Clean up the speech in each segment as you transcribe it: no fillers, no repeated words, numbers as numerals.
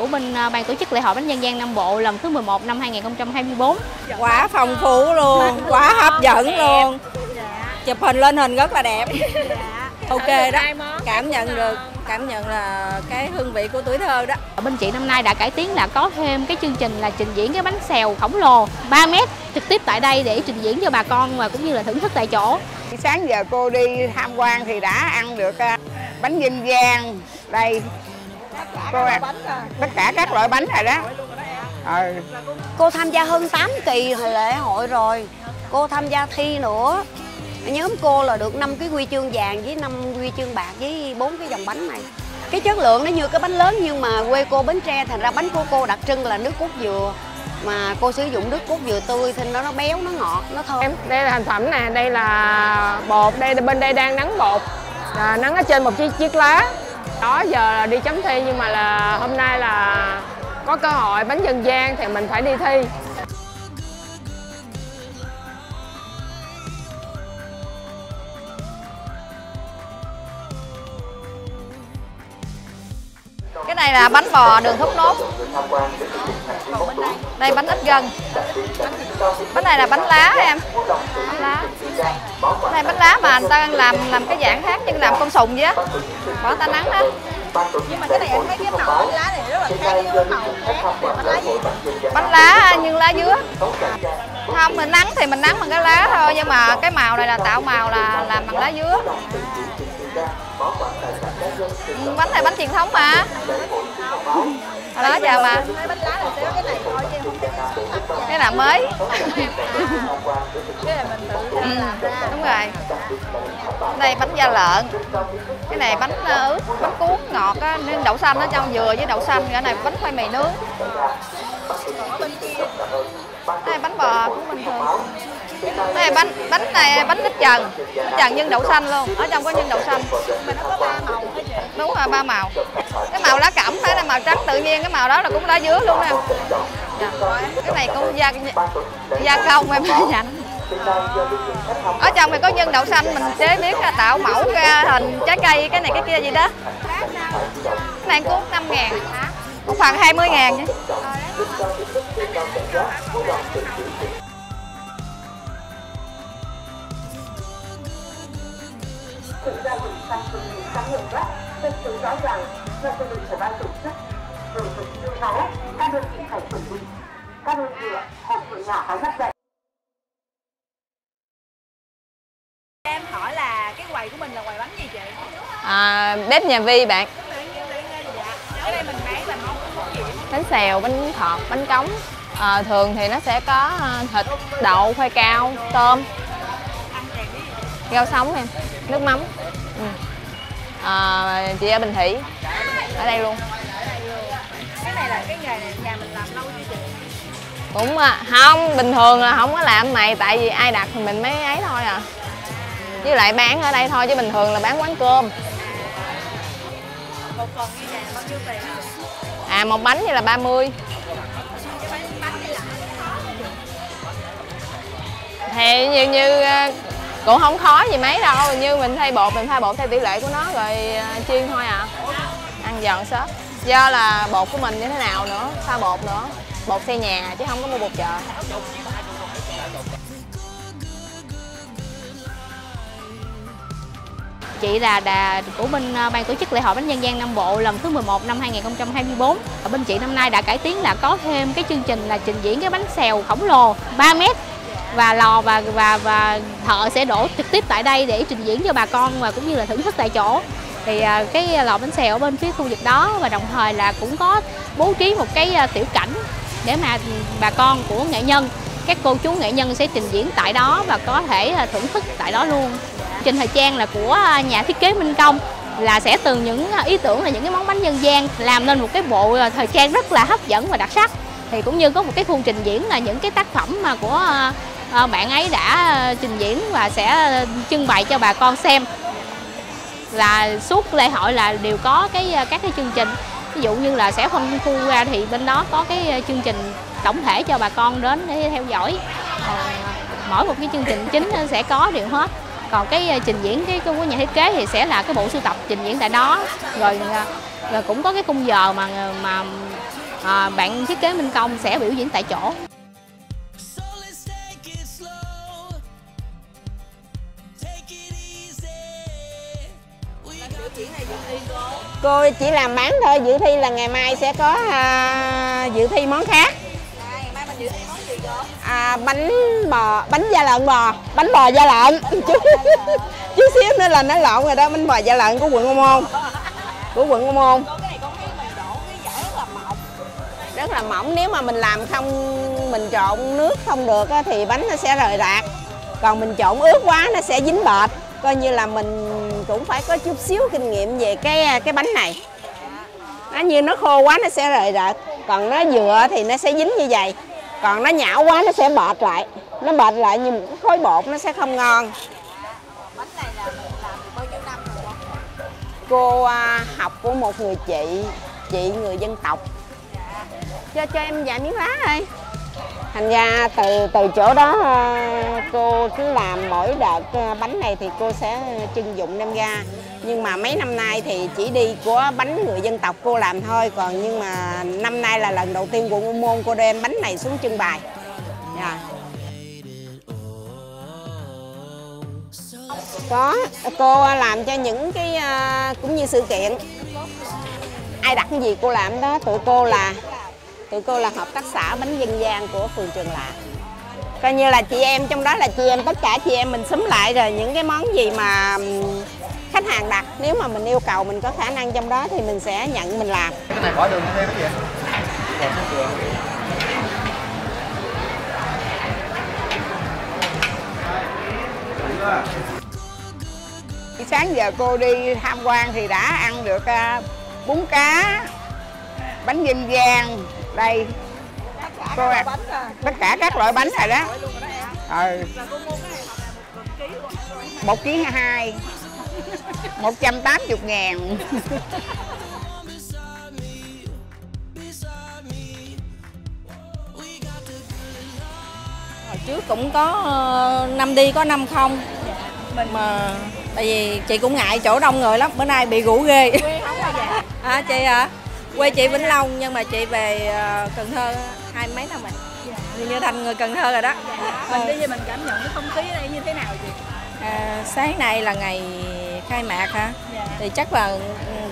của bên ban tổ chức Lễ hội Bánh dân gian Nam Bộ lần thứ 11 năm 2024. Quá phong phú luôn, quá hấp dẫn luôn. Chụp hình lên hình rất là đẹp. Ok đó, cảm nhận là cái hương vị của tuổi thơ đó. Bên chị năm nay đã cải tiến là có thêm cái chương trình là trình diễn cái bánh xèo khổng lồ 3 mét trực tiếp tại đây để trình diễn cho bà con và cũng như là thưởng thức tại chỗ. Sáng giờ cô đi tham quan thì đã ăn được bánh dân gian đây. Cô ăn tất cả các loại bánh rồi đó. Cô tham gia hơn 8 kỳ lễ hội rồi, cô tham gia thi nữa. Nhóm cô là được 5 cái huy chương vàng với 5 huy chương bạc với 4 cái dòng bánh này. Cái chất lượng nó như cái bánh lớn nhưng mà quê cô Bến Tre, thành ra bánh của cô đặc trưng là nước cốt dừa. Mà cô sử dụng nước cốt dừa tươi thì nó béo, nó ngọt, nó thơm. Đây là thành phẩm nè, đây là bột, đây là bên đây đang nắng bột. Là nắng ở trên một chiếc lá. Đó giờ là đi chấm thi nhưng mà là hôm nay là có cơ hội bánh dân gian thì mình phải đi thi. Cái này là bánh bò đường thốt nốt. Đây bánh ít gân. Bánh này là bánh lá em. Bánh lá. Bánh này bánh lá mà người ta làm cái dạng khác như làm con sùng vậy á. Bỏ ta nắng đó. Nhưng mà cái này em thấy cái màu bánh lá này rất là khác với màu khác. Bánh lá gì? Bánh lá nhưng lá dứa. Không, mình nắng thì mình nắng bằng cái lá thôi, nhưng mà cái màu này là tạo màu là làm bằng lá dứa. Bánh này bánh truyền thống mà. Đó chào mà. Cái là mới. Đúng rồi. Đây bánh da lợn. Cái này bánh ướt, bánh cuốn ngọt á, nên đậu xanh ở trong dừa với đậu xanh. Cái này bánh khoai mì nướng. Đây bánh bò cũng bình thường. Đây bánh này bánh trần nhân đậu xanh luôn, ở trong có nhân đậu xanh mà nó có 3 màu. Đúng rồi, 3 màu. Cái màu lá cẩm phải là màu trắng tự nhiên, cái màu đó là cũng lá dứa luôn nè. Cái này cũng gia công em nhận. Ở trong này có nhân đậu xanh mình chế biến tạo mẫu ra hình trái cây cái này cái kia gì đó. Cái này cũng 5.000, cũng khoảng 20.000 chứ. Thực ra mình sang từng mình sáng lượng đó, nên chứng rõ ràng là tôi được trở ban tổ chức, rồi tổ chức đưa máu, các đơn vị phải chuẩn bị, các đơn vị hộp của nhỏ phải mất dậy. Em hỏi là cái quầy của mình là quầy bánh gì chị? À, bếp nhà Vi bạn. Ở đây mình bán là món gì? Bánh xèo, bánh khọt, bánh cống. À, thường thì nó sẽ có thịt, đậu, khoai cao, tôm, rau sống em, nước mắm. Chị ở Bình Thủy, ở đây luôn. Cái này là cái nghề này nhà mình làm lâu chưa chị? Cũng không, bình thường là không có làm này, tại vì ai đặt thì mình mới ấy thôi à. Với lại bán ở đây thôi chứ bình thường là bán quán cơm. Một phần như vậy bao nhiêu tiền? À một bánh thì là 30. Thì như cũng không khó gì mấy đâu, như mình thay bột, mình pha bột theo tỷ lệ của nó rồi chiên thôi à. Ăn giòn xốp. Do là bột của mình như thế nào nữa, pha bột nữa. Bột xe nhà chứ không có mua bột chợ. Chị là của bên ban tổ chức Lễ hội Bánh dân gian Nam Bộ lần thứ 11 năm 2024. Bên chị năm nay đã cải tiến là có thêm cái chương trình là trình diễn cái bánh xèo khổng lồ 3 mét. Và lò và thợ sẽ đổ trực tiếp tại đây để trình diễn cho bà con và cũng như là thưởng thức tại chỗ. Thì cái lò bánh xèo ở bên phía khu vực đó, và đồng thời là cũng có bố trí một cái tiểu cảnh để mà bà con của nghệ nhân, các cô chú nghệ nhân sẽ trình diễn tại đó và có thể thưởng thức tại đó luôn. Trình thời trang là của nhà thiết kế Minh Công, là sẽ từ những ý tưởng là những cái món bánh dân gian làm nên một cái bộ thời trang rất là hấp dẫn và đặc sắc. Thì cũng như có một cái khu trình diễn là những cái tác phẩm mà của bạn ấy đã trình diễn và sẽ trưng bày cho bà con xem. Là suốt lễ hội là đều có các cái chương trình. Ví dụ như là sẽ phân khu ra thì bên đó có cái chương trình tổng thể cho bà con đến để theo dõi. Mỗi một cái chương trình chính sẽ có điều hết. Còn cái trình diễn của nhà thiết kế thì sẽ là cái bộ sưu tập trình diễn tại đó. Rồi cũng có cái khung giờ mà bạn thiết kế Minh Công sẽ biểu diễn tại chỗ. Cô chỉ làm bán thôi, dự thi là ngày mai sẽ có dự thi món khác. Ngày mai mình dự thi món gì vậy? Bánh bò, bánh da lợn bò, bánh bò da lợn. Chút xíu nữa là nó lộn rồi đó, bánh bò da lợn của quận Ô Môn. Của quận Ô Môn. Cô cái này con thấy mình đổ cái vỏ rất là mỏng. Rất là mỏng, nếu mà mình làm không, mình trộn nước không được thì bánh nó sẽ rời rạc. Còn mình trộn ướt quá nó sẽ dính bệt. Coi như là mình cũng phải có chút xíu kinh nghiệm về cái bánh này. Nó như nó khô quá nó sẽ rời rạc, còn nó dừa thì nó sẽ dính như vậy. Còn nó nhão quá nó sẽ bệt lại. Nó bệt lại như một khối bột nó sẽ không ngon. Bánh này là mình làm bao nhiêu năm rồi cô? Cô học của một người chị người dân tộc. Cho em vài miếng lá đi. Thành ra từ chỗ đó cô cứ làm mỗi đợt bánh này thì cô sẽ trưng dụng đem ra. Nhưng mà mấy năm nay thì chỉ đi của bánh người dân tộc cô làm thôi. Còn nhưng mà năm nay là lần đầu tiên của Ô Môn cô đem bánh này xuống trưng bày. Yeah. Có, cô làm cho những cái cũng như sự kiện. Ai đặt cái gì cô làm đó, tụi cô là hợp tác xã bánh dân gian của phường Trường Lạc. Coi như là chị em trong đó là chị em, tất cả chị em mình xúm lại rồi những cái món gì mà khách hàng đặt, nếu mà mình yêu cầu mình có khả năng trong đó thì mình sẽ nhận mình làm. Cái này bỏ đường thêm cái gì ạ? Sáng giờ cô đi tham quan thì đã ăn được bún cá, bánh dân gian. Đây, cô ạ, tất cả các loại bánh rồi đó. Ừ. 1,2 kg, 180.000. Hồi trước cũng có năm đi có năm không. Mình mà tại vì chị cũng ngại chỗ đông người lắm, bữa nay bị rủ ghê. À, chị hả? Quê chị Vĩnh Long nhưng mà chị về Cần Thơ 20 mấy năm rồi. Dạ. Như thành người Cần Thơ rồi đó. Dạ. Mình đi về mình cảm nhận cái không khí ở đây như thế nào chị? Sáng nay là ngày khai mạc hả? Dạ. Thì chắc là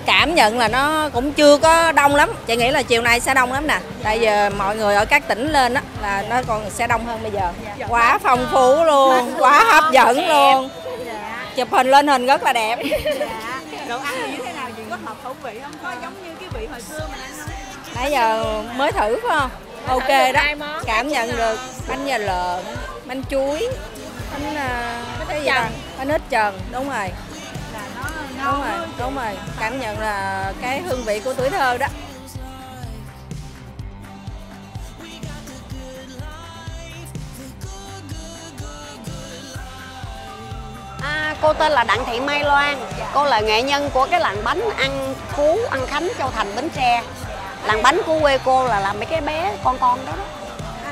cảm nhận là nó cũng chưa có đông lắm. Chị nghĩ là chiều nay sẽ đông lắm nè. Tại giờ mọi người ở các tỉnh lên đó là nó còn sẽ đông hơn bây giờ. Dạ. Quá phong phú luôn, quá hấp dẫn luôn. Dạ. Chụp hình lên hình rất là đẹp. Dạ. Đồ ăn như thế nào chị, có hợp khẩu vị không? Có giống như cái vị hồi xưa mình ăn không? Nãy giờ mới thử phải không? Mới ok đó, cảm nhận được bánh giò lợn, bánh chuối, bánh ếch trần, đúng rồi. Là nó ngon, đúng rồi. Cảm nhận là cái hương vị của tuổi thơ đó. Cô tên là Đặng Thị Mai Loan, cô là nghệ nhân của cái làng bánh Ăn Phú, Ăn Khánh, Châu Thành, Bến Tre. Làng bánh của quê cô là làm mấy cái bé con đó.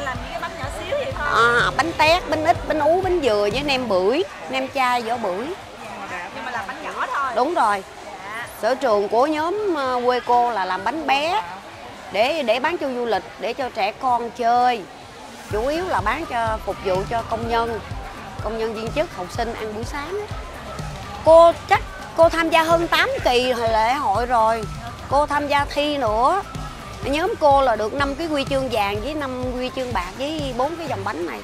Làm những cái bánh nhỏ xíu vậy thôi? Bánh tét, bánh ít, bánh ú, bánh dừa với nem bưởi, nem chai, vỏ bưởi. Nhưng mà làm bánh nhỏ thôi? Đúng rồi. Sở trường của nhóm quê cô là làm bánh bé để bán cho du lịch, để cho trẻ con chơi. Chủ yếu là bán cho phục vụ cho công nhân viên chức, học sinh ăn buổi sáng. Cô chắc cô tham gia hơn 8 kỳ lễ hội rồi. Cô tham gia thi nữa. Nhóm cô là được 5 cái huy chương vàng với 5 huy chương bạc với 4 cái dòng bánh này.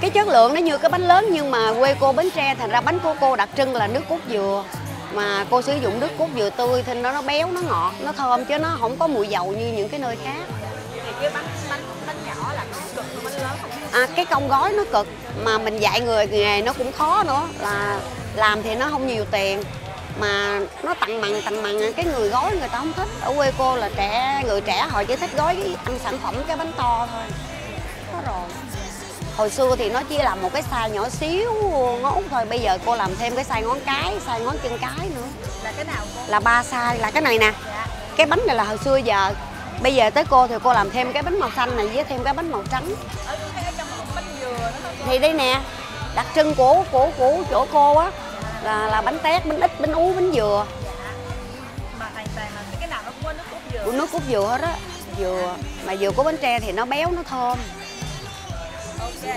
Cái chất lượng nó như cái bánh lớn nhưng mà quê cô Bến Tre, thành ra bánh của cô đặc trưng là nước cốt dừa. Mà cô sử dụng nước cốt dừa tươi thì nó béo, nó ngọt, nó thơm chứ nó không có mùi dầu như những cái nơi khác. Cái bánh nhỏ là nó cực hơn bánh lớn không? Cái công gói nó cực, mà mình dạy người nghề nó cũng khó nữa, là làm thì nó không nhiều tiền mà nó tặng mặn, cái người gói người ta không thích. Ở quê cô là người trẻ họ chỉ thích gói ăn sản phẩm cái bánh to thôi. Đó rồi. Hồi xưa thì nó chỉ làm một cái size nhỏ xíu ngón út thôi, bây giờ cô làm thêm cái size ngón cái, size ngón chân cái nữa. Là cái nào cô? Là 3 size, là cái này nè. Dạ. Cái bánh này là hồi xưa giờ. Bây giờ tới cô thì cô làm thêm cái bánh màu xanh này với thêm cái bánh màu trắng. Ở trong một bánh dừa thì đây nè, đặc trưng của chỗ cô á là bánh tét, bánh ít, bánh ú, bánh dừa. Dạ. Mà hoàn toàn là cái nào nó cũng có nước cốt dừa. Của nước cốt dừa hết á. dừa. Mà dừa của Bến Tre thì nó béo, nó thơm. Ok.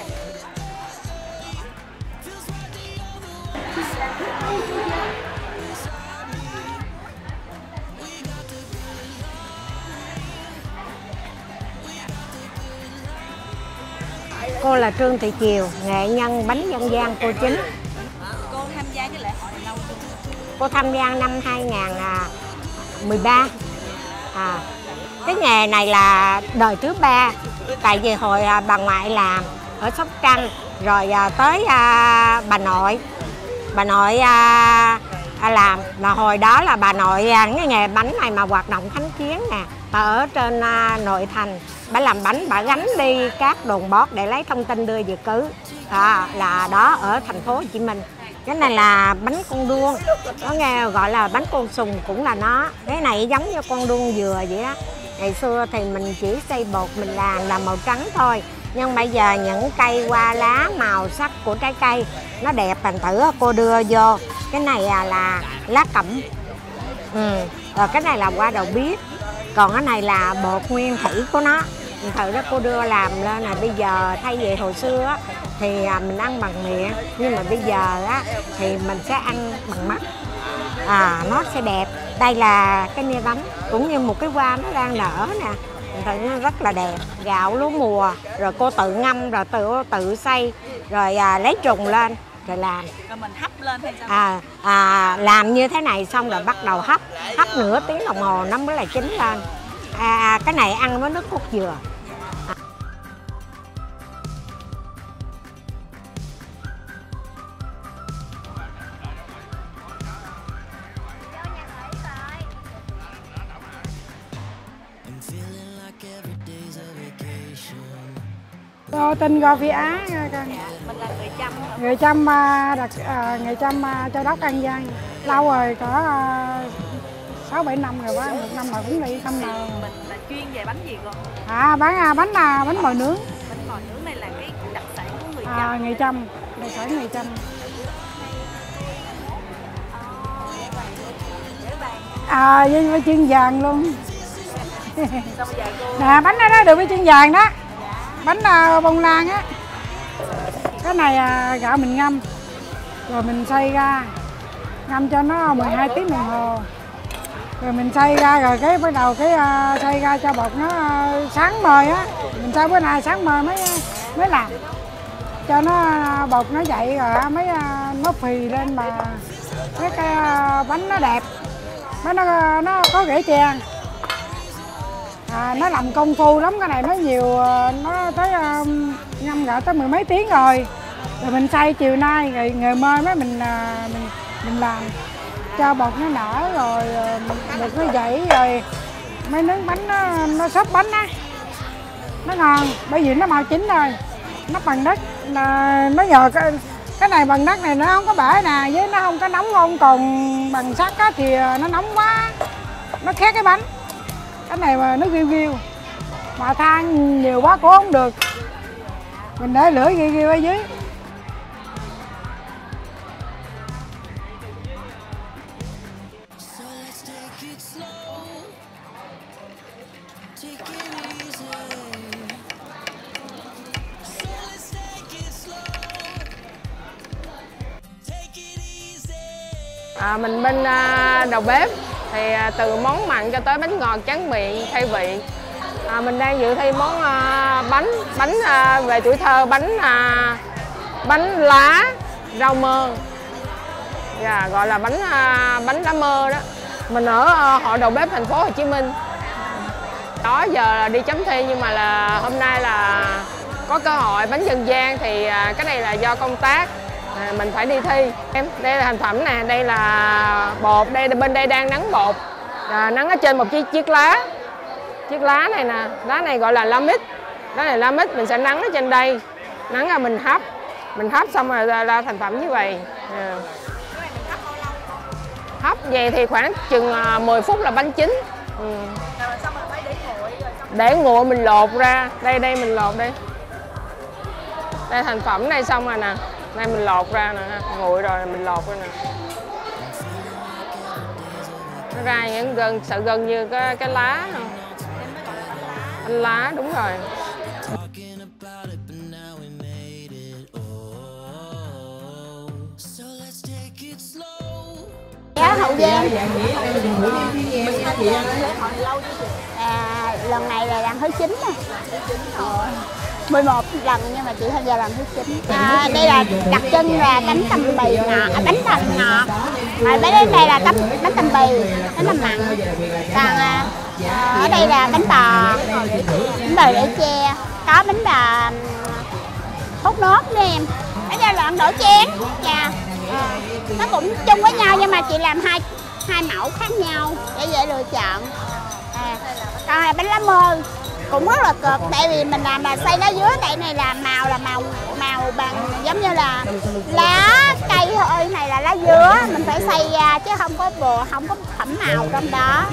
Cô là Trương Thị Triều, nghệ nhân bánh dân gian cô chính. Cô tham gia cái lễ hội này lâu chưa? Cô tham gia năm 2013. Cái nghề này là đời thứ ba, tại vì hồi bà ngoại làm ở Sóc Trăng, rồi tới bà nội làm, mà hồi đó là bà nội cái nghề bánh này mà hoạt động kháng chiến nè, bà ở trên nội thành, bà làm bánh, bà gánh đi các đồn bót để lấy thông tin đưa về cứ là đó ở thành phố Hồ Chí Minh. Cái này là bánh con đuông, nó nghe gọi là bánh con sùng cũng là nó. Cái này giống như con đuông dừa vậy đó. Ngày xưa thì mình chỉ xây bột mình làm màu trắng thôi, nhưng bây giờ những cây hoa lá, màu sắc của trái cây nó đẹp, thành thử cô đưa vô. Cái này là lá cẩm, rồi cái này là hoa đầu bếp, còn cái này là bột nguyên thủy của nó. Thành thử đó cô đưa làm lên là bây giờ, thay vì hồi xưa á, thì mình ăn bằng miệng, nhưng mà bây giờ á thì mình sẽ ăn bằng mắt, nó sẽ đẹp. Đây là cái nia bánh, cũng như một cái hoa nó đang nở nè, nó rất là đẹp. Gạo lúa mùa rồi cô tự ngâm, rồi tự xay, rồi lấy trùng lên rồi làm, rồi mình hấp lên hay sao? Làm như thế này xong rồi bắt đầu hấp nửa tiếng đồng hồ nó mới là chín lên. Cái này ăn với nước cốt dừa. Tôi tên Gò Phi Á, mình là người Chăm Châu Đốc An Giang. Lâu rồi, có 6-7 năm rồi, quá một năm rồi cũng đi thăm. Mình là chuyên về bánh gì cơ? Bánh mồi nướng. Bánh mồi nướng này là cái đặc sản của người Chăm. Người Chăm, đặc sản người Chăm. Với chân vàng luôn. Nè, bánh đó được với chân vàng đó. Bánh bông lan á. Cái này gạo mình ngâm, rồi mình xay ra, ngâm cho nó 12 tiếng đồng hồ, rồi mình xay ra, rồi cái bắt đầu cái xay ra cho bột nó sáng mời á. Mình xay bữa nay sáng mời mới làm, cho nó bột nó dậy rồi mới nó phì lên mà cái bánh nó đẹp, nó có rễ chèn. Nó làm công phu lắm, cái này nó nhiều, nó tới ngâm gạo tới mười mấy tiếng rồi. Rồi mình xay chiều nay, rồi ngày mai mới mình làm cho bột nó nở, rồi bột nó dậy, rồi mấy nướng bánh nó xốp bánh á. Nó ngon, bởi vì nó màu chín rồi, nó bằng đất, nó nhờ cái này bằng đất này nó không có bể nè, với nó không có nóng không, còn bằng sắt á thì nó nóng quá, nó khét cái bánh. Cái này mà nó ghiu mà than nhiều quá cũng không được, mình để lửa ghiu ở dưới. Mình bên đầu bếp thì từ món mặn cho tới bánh ngọt tráng miệng khai vị. Mình đang dự thi món bánh về tuổi thơ, bánh lá rau mơ, gọi là bánh lá mơ đó. Mình ở Hội đầu bếp thành phố Hồ Chí Minh, đó giờ là đi chấm thi, nhưng mà là hôm nay là có cơ hội bánh dân gian thì cái này là do công tác mình phải đi thi. Em đây là thành phẩm nè, đây là bột, đây bên đây đang nắng bột, nắng ở trên một chiếc lá. Chiếc lá này nè, lá này gọi là lá mít. Lá này lá mít, mình sẽ nắng ở trên đây, nắng ra mình hấp. Mình hấp xong rồi ra thành phẩm như vậy. Hấp vậy thì khoảng chừng 10 phút là bánh chín. Để nguội mình lột ra. Đây mình lột đi. Đây thành phẩm đây xong rồi nè. Nay mình lột ra nè, nguội rồi mình lột ra nè. Nó ra những sự gần như cái lá. Em mới gọi là bánh lá. lá, đúng rồi. Dạ, Hậu Giang. À, lần này là lần thứ 9 rồi. 11 lần nhưng mà chị tham gia lần thứ 9. À, đây là đặc trưng là bánh tằm bì ngọt, bánh tằm ngọt. Mà đến đây là bánh tằm bì, bánh tằm mặn. Còn ở đây là bánh bò đĩa tre, có bánh bò thốt nốt nữa em. Ở đây là ăn đổ chén, chà. Nó cũng chung với nhau nhưng mà chị làm hai mẫu khác nhau để dễ lựa chọn. Còn bánh lá mơ cũng rất là cực, tại vì mình làm mà xay lá dứa, tại này là màu bằng giống như là lá cây thôi, này là lá dứa, mình phải xay ra chứ không có bùa, không có phẩm màu trong đó.